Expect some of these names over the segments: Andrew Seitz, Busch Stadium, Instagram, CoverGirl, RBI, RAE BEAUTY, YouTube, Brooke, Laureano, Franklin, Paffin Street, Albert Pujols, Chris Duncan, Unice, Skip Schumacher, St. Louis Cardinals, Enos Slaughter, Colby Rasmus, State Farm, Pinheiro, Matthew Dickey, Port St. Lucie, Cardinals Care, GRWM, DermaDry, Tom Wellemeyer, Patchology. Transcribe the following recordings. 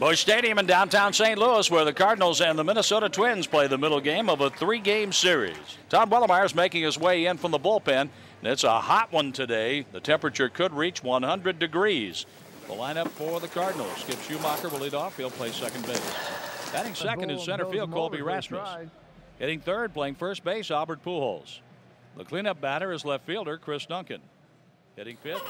Busch Stadium in downtown St. Louis, where the Cardinals and the Minnesota Twins play the middle game of a three-game series. Tom Wellemeyer is making his way in from the bullpen, and it's a hot one today. The temperature could reach 100 degrees. The lineup for the Cardinals: Skip Schumacher will lead off. He'll play second base. Batting second in center field, Colby Rasmus. Hitting third, playing first base, Albert Pujols. The cleanup batter is left fielder Chris Duncan. Hitting fifth.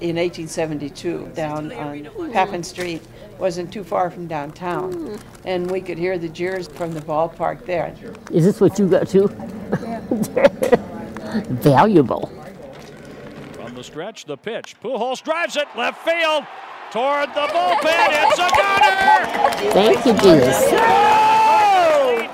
In 1872 down on Paffin Street, wasn't too far from downtown, and we could hear the jeers from the ballpark there. Is this what you got to? Valuable. From the stretch, the pitch. Pujols drives it left field toward the bullpen. It's a goner! Thank you, Jesus. Oh!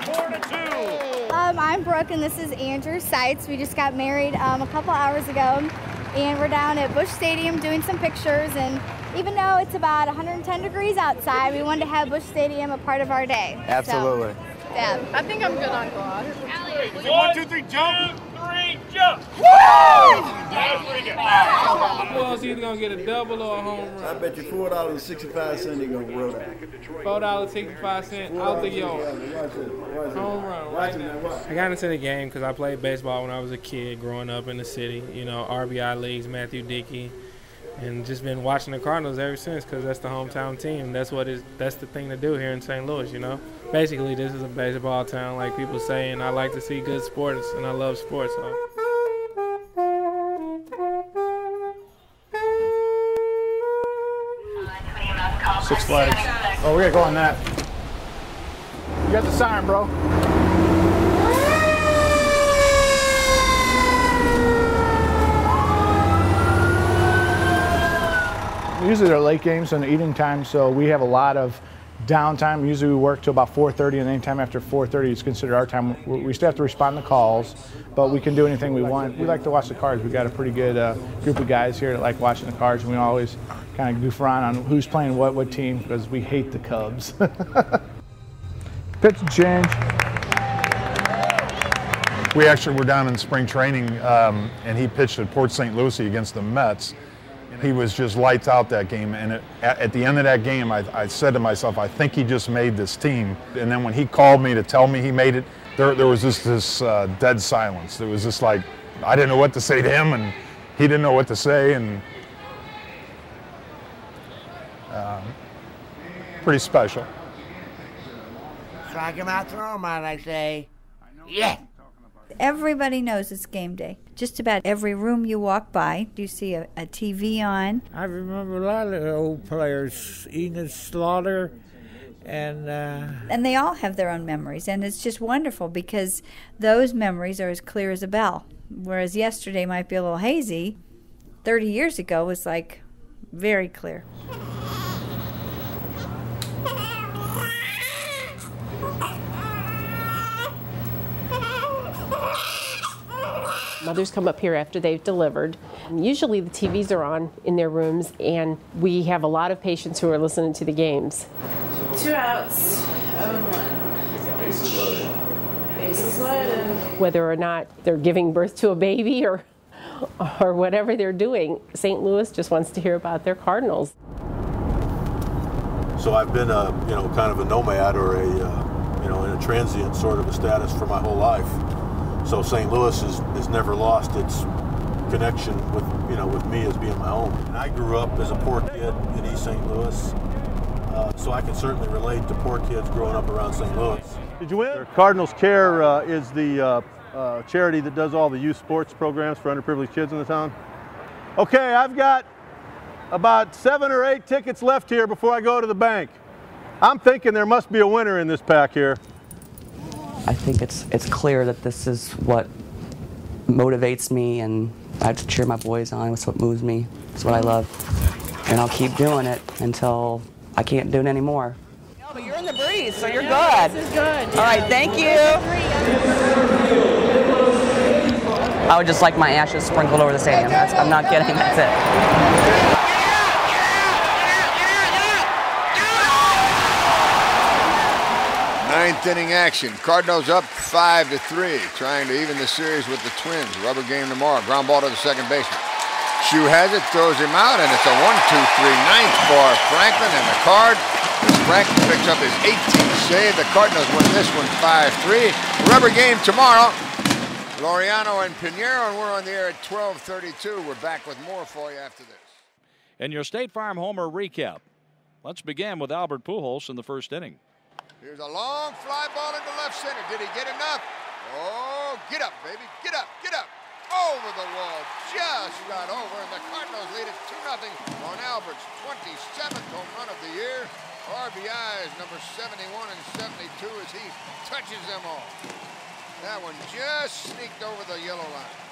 I'm Brooke, and this is Andrew Seitz. We just got married a couple hours ago. And we're down at Busch Stadium doing some pictures, and even though it's about 110 degrees outside, we wanted to have Busch Stadium a part of our day. Absolutely. So, yeah. I think I'm good on golf. One, two, three, jump! 2, 3, jump! Woo! That was pretty good. Well, it's either going to get a double or a home run. I bet you $4.65 you're going to run it. $4.65 out the yard. Home run right now. I got into the game because I played baseball when I was a kid growing up in the city. You know, RBI leagues, Matthew Dickey. And just been watching the Cardinals ever since because that's the hometown team. That's the thing to do here in St. Louis, you know. Basically, this is a baseball town, like people say, and I like to see good sports, and I love sports. So. Six Flags. Oh, we're gonna go on that. You got the sign, bro. Usually they're late games and evening time, so we have a lot of downtime. Usually we work till about 4:30, and anytime after 4:30 is considered our time. We still have to respond to calls, but we can do anything we want. We like to watch the Cards. We've got a pretty good group of guys here that like watching the Cards, and we always kind of goof around on who's playing what team because we hate the Cubs. Pitch change. We actually were down in spring training, and he pitched at Port St. Lucie against the Mets. He was just lights out that game, and at the end of that game, I said to myself, I think he just made this team. And then when he called me to tell me he made it, there was just this dead silence. There was just like, I didn't know what to say to him, and he didn't know what to say, and pretty special. Strike him out, throw him out, I say. Yeah! Everybody knows it's game day. Just about every room you walk by, you see a TV on. I remember a lot of the old players, Enos Slaughter, and they all have their own memories, and it's just wonderful because those memories are as clear as a bell, whereas yesterday might be a little hazy. 30 years ago was like very clear. Mothers come up here after they've delivered. Usually the TVs are on in their rooms, and we have a lot of patients who are listening to the games. 2 outs, 0-1. Bases loaded. Bases loaded. Whether or not they're giving birth to a baby or whatever they're doing, St. Louis just wants to hear about their Cardinals. So I've been a, you know, kind of a nomad or a, you know, in a transient sort of a status for my whole life. So St. Louis has never lost its connection with, you know, with me as being my own. And I grew up as a poor kid in East St. Louis, so I can certainly relate to poor kids growing up around St. Louis. Did you win? Cardinals Care is the charity that does all the youth sports programs for underprivileged kids in the town. Okay, I've got about 7 or 8 tickets left here before I go to the bank. I'm thinking there must be a winner in this pack here. I think it's clear that this is what motivates me, and I have to cheer my boys on. It's what moves me. It's what I love. and I'll keep doing it until I can't do it anymore. No, but you're in the breeze, so you're good. This is good. Yeah. All right, thank you. I would just like my ashes sprinkled over the stadium. That's, I'm not kidding. That's it. Ninth inning action. Cardinals up 5-3, trying to even the series with the Twins. Rubber game tomorrow. Ground ball to the second baseman. Schumacher has it, throws him out, and it's a 1-2-3 ninth for Franklin and the Card. Franklin picks up his 18th save. The Cardinals win this one 5-3. Rubber game tomorrow. Laureano and Pinheiro, and we're on the air at 12:32. We're back with more for you after this. And your State Farm homer recap. Let's begin with Albert Pujols in the first inning. Here's a long fly ball into left center. Did he get enough? Oh, get up, baby. Get up, get up. Over the wall. Just got over. And the Cardinals lead it 2-0 on Albert's 27th home run of the year. RBIs number 71 and 72 as he touches them all. That one just sneaked over the yellow line.